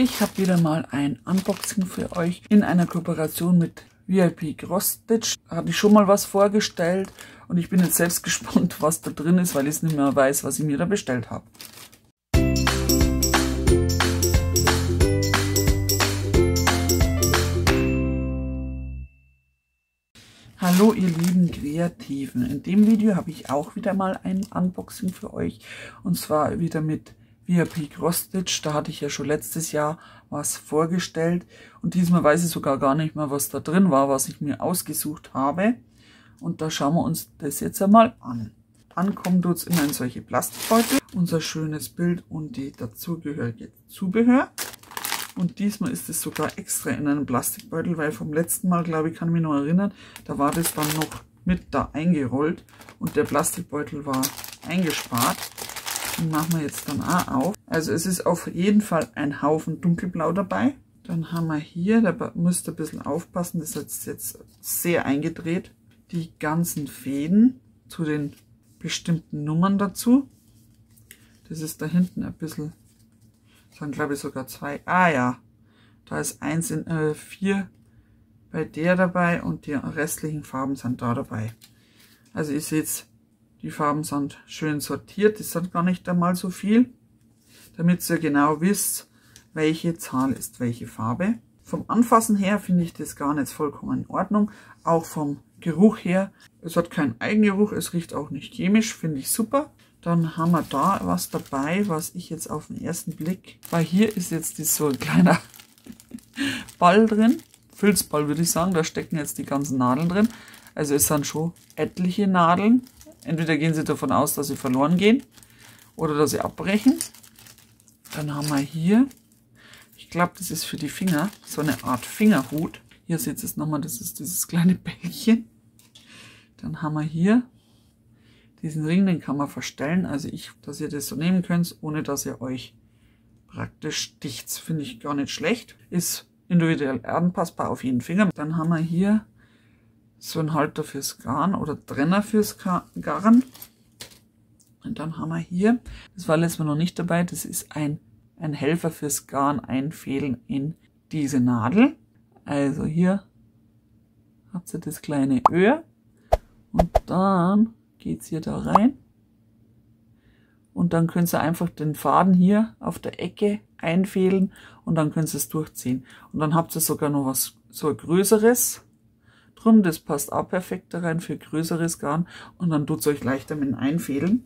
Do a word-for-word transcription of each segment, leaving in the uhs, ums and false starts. Ich habe wieder mal ein Unboxing für euch in einer Kooperation mit V I P Cross. Habe ich schon mal was vorgestellt und ich bin jetzt selbst gespannt, was da drin ist, weil ich es nicht mehr weiß, was ich mir da bestellt habe. Hallo ihr lieben Kreativen, in dem Video habe ich auch wieder mal ein Unboxing für euch und zwar wieder mit V I P Cross, da hatte ich ja schon letztes Jahr was vorgestellt und diesmal weiß ich sogar gar nicht mehr, was da drin war, was ich mir ausgesucht habe und da schauen wir uns das jetzt einmal an. Dann kommt uns immer in solche Plastikbeutel, unser schönes Bild und die dazugehörige Zubehör. Und diesmal ist es sogar extra in einem Plastikbeutel, weil vom letzten Mal, glaube ich, kann ich mich noch erinnern, da war das dann noch mit da eingerollt und der Plastikbeutel war eingespart. Den machen wir jetzt dann auch auf. Also es ist auf jeden Fall ein Haufen dunkelblau dabei. Dann haben wir hier, da müsst ihr ein bisschen aufpassen, das ist jetzt sehr eingedreht, die ganzen Fäden zu den bestimmten Nummern dazu. Das ist da hinten ein bisschen... Dann glaube ich sogar zwei. Ah ja, da ist eins in äh, vier bei der dabei und die restlichen Farben sind da dabei. Also ihr seht, die Farben sind schön sortiert. Das sind gar nicht einmal so viel, damit ihr genau wisst, welche Zahl ist welche Farbe. Vom Anfassen her finde ich das gar nicht vollkommen in Ordnung. Auch vom Geruch her. Es hat keinen Eigengeruch, es riecht auch nicht chemisch, finde ich super. Dann haben wir da was dabei, was ich jetzt auf den ersten Blick... Weil hier ist jetzt so ein kleiner Ball drin. Filzball würde ich sagen, da stecken jetzt die ganzen Nadeln drin. Also es sind schon etliche Nadeln. Entweder gehen sie davon aus, dass sie verloren gehen oder dass sie abbrechen. Dann haben wir hier, ich glaube das ist für die Finger, so eine Art Fingerhut. Hier seht ihr es nochmal, das ist dieses kleine Bällchen. Dann haben wir hier... Diesen Ring, den kann man verstellen, also ich, dass ihr das so nehmen könnt, ohne dass ihr euch praktisch sticht, finde ich gar nicht schlecht. Ist individuell anpassbar auf jeden Finger. Dann haben wir hier so einen Halter fürs Garn oder Trenner fürs Garn. Und dann haben wir hier, das war letztes Mal noch nicht dabei, das ist ein, ein Helfer fürs Garn einfädeln in diese Nadel. Also hier habt ihr das kleine Öhr und dann... geht es hier da rein und dann könnt ihr einfach den Faden hier auf der Ecke einfädeln und dann könnt ihr es durchziehen. Und dann habt ihr sogar noch was so größeres drum, das passt auch perfekt da rein für größeres Garn und dann tut es euch leichter mit dem Einfädeln,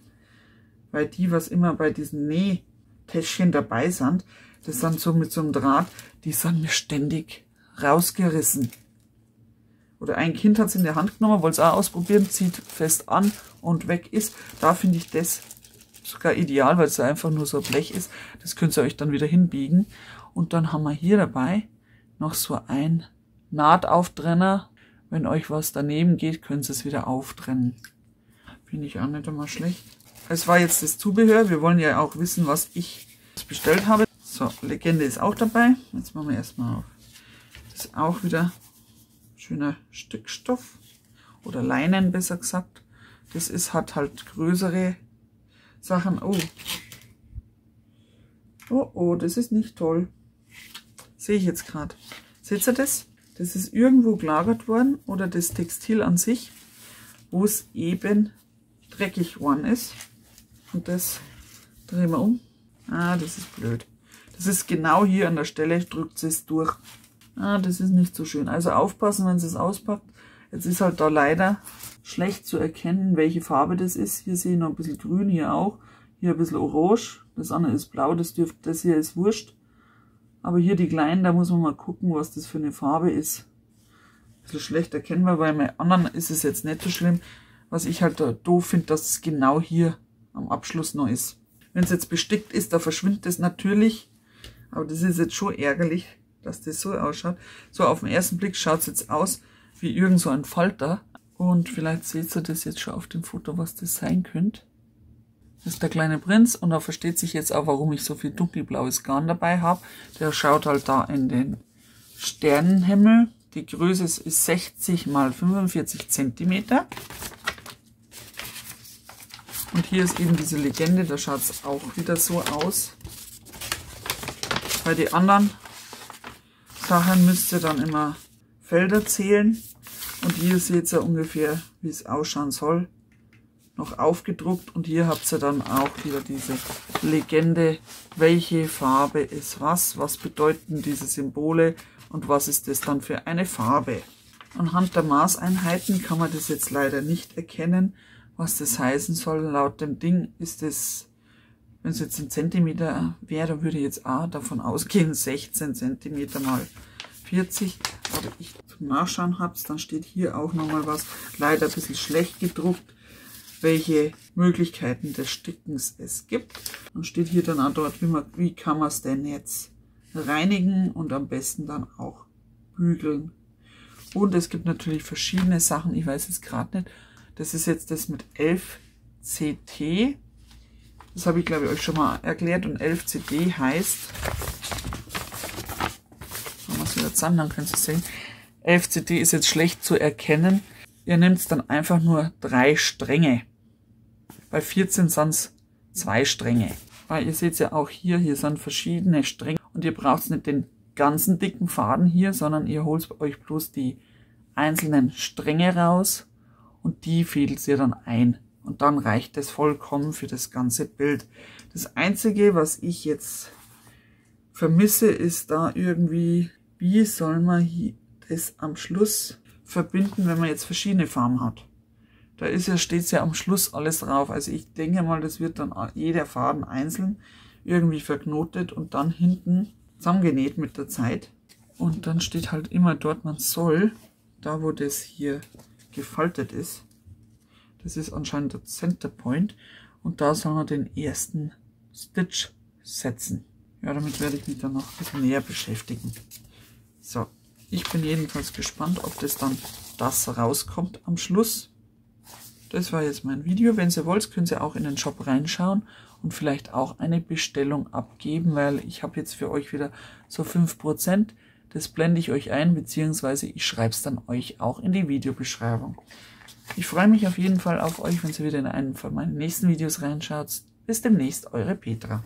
weil die, was immer bei diesen Nähtäschchen dabei sind, das sind so mit so einem Draht, die sind mir ständig rausgerissen. Oder ein Kind hat es in der Hand genommen, wollte es auch ausprobieren, zieht fest an und weg ist. Da finde ich das sogar ideal, weil es einfach nur so Blech ist. Das könnt ihr euch dann wieder hinbiegen. Und dann haben wir hier dabei noch so ein Nahtauftrenner. Wenn euch was daneben geht, könnt ihr es wieder auftrennen. Finde ich auch nicht einmal schlecht. Es war jetzt das Zubehör. Wir wollen ja auch wissen, was ich bestellt habe. So, Legende ist auch dabei. Jetzt machen wir erstmal auf. Das ist auch wieder... schöner Stückstoff oder Leinen besser gesagt. Das ist, hat halt größere Sachen. Oh. Oh, oh, das ist nicht toll. Sehe ich jetzt gerade. Seht ihr das? Das ist irgendwo gelagert worden oder das Textil an sich, wo es eben dreckig geworden ist. Und das drehen wir um. Ah, das ist blöd. Das ist genau hier an der Stelle, drückt es durch. Ah, das ist nicht so schön. Also aufpassen, wenn sie es auspackt. Jetzt ist halt da leider schlecht zu erkennen, welche Farbe das ist. Hier sehe ich noch ein bisschen grün, hier auch. Hier ein bisschen orange. Das andere ist blau, das, dürft, das hier ist wurscht. Aber hier die kleinen, da muss man mal gucken, was das für eine Farbe ist. Ein bisschen schlecht erkennbar, weil bei anderen ist es jetzt nicht so schlimm. Was ich halt da doof finde, dass es genau hier am Abschluss noch ist. Wenn es jetzt bestickt ist, da verschwindet es natürlich. Aber das ist jetzt schon ärgerlich, dass das so ausschaut. So, auf den ersten Blick schaut es jetzt aus wie irgend so ein Falter. Und vielleicht seht ihr das jetzt schon auf dem Foto, was das sein könnte. Das ist der kleine Prinz. Und da versteht sich jetzt auch, warum ich so viel dunkelblaues Garn dabei habe. Der schaut halt da in den Sternenhimmel. Die Größe ist sechzig mal fünfundvierzig Zentimeter. Und hier ist eben diese Legende. Da schaut es auch wieder so aus. Bei den anderen Sachen müsst ihr dann immer Felder zählen. Und hier seht ihr ungefähr, wie es ausschauen soll. Noch aufgedruckt. Und hier habt ihr dann auch wieder diese Legende, welche Farbe ist was, was bedeuten diese Symbole und was ist das dann für eine Farbe. Anhand der Maßeinheiten kann man das jetzt leider nicht erkennen, was das heißen soll. Laut dem Ding ist es, wenn es jetzt ein Zentimeter wäre, dann würde ich jetzt auch davon ausgehen, sechzehn Zentimeter mal vierzig. Aber ich zum Nachschauen hab's, dann steht hier auch nochmal was, leider ein bisschen schlecht gedruckt, welche Möglichkeiten des Stickens es gibt. Dann steht hier dann auch dort, wie, man, wie kann man es denn jetzt reinigen und am besten dann auch bügeln. Und es gibt natürlich verschiedene Sachen, ich weiß jetzt gerade nicht, das ist jetzt das mit elf C T, das habe ich glaube ich euch schon mal erklärt, und elf C D heißt, machen wir es wieder zusammen, dann könnt ihr es sehen, elf C D ist jetzt schlecht zu erkennen, ihr nehmt dann einfach nur drei Stränge, bei vierzehn sind es zwei Stränge, weil ihr seht ja auch hier, hier sind verschiedene Stränge und ihr braucht nicht den ganzen dicken Faden hier, sondern ihr holt euch bloß die einzelnen Stränge raus und die fädelt ihr dann ein und dann reicht das vollkommen für das ganze Bild. Das einzige, was ich jetzt vermisse, ist da irgendwie, wie soll man das am Schluss verbinden, wenn man jetzt verschiedene Farben hat. Da ist ja, steht ja am Schluss alles drauf, also ich denke mal, das wird dann jeder Faden einzeln irgendwie verknotet und dann hinten zusammengenäht mit der Zeit. Und dann steht halt immer dort, man soll, da wo das hier gefaltet ist, das ist anscheinend der Center Point, und da soll man den ersten Stitch setzen. Ja, damit werde ich mich dann noch ein bisschen näher beschäftigen. So, ich bin jedenfalls gespannt, ob das dann das rauskommt am Schluss. Das war jetzt mein Video. Wenn ihr wollt, könnt ihr auch in den Shop reinschauen und vielleicht auch eine Bestellung abgeben, weil ich habe jetzt für euch wieder so fünf Prozent. Das blende ich euch ein, beziehungsweise ich schreibe es dann euch auch in die Videobeschreibung. Ich freue mich auf jeden Fall auf euch, wenn ihr wieder in einem von meinen nächsten Videos reinschaut. Bis demnächst, eure Petra.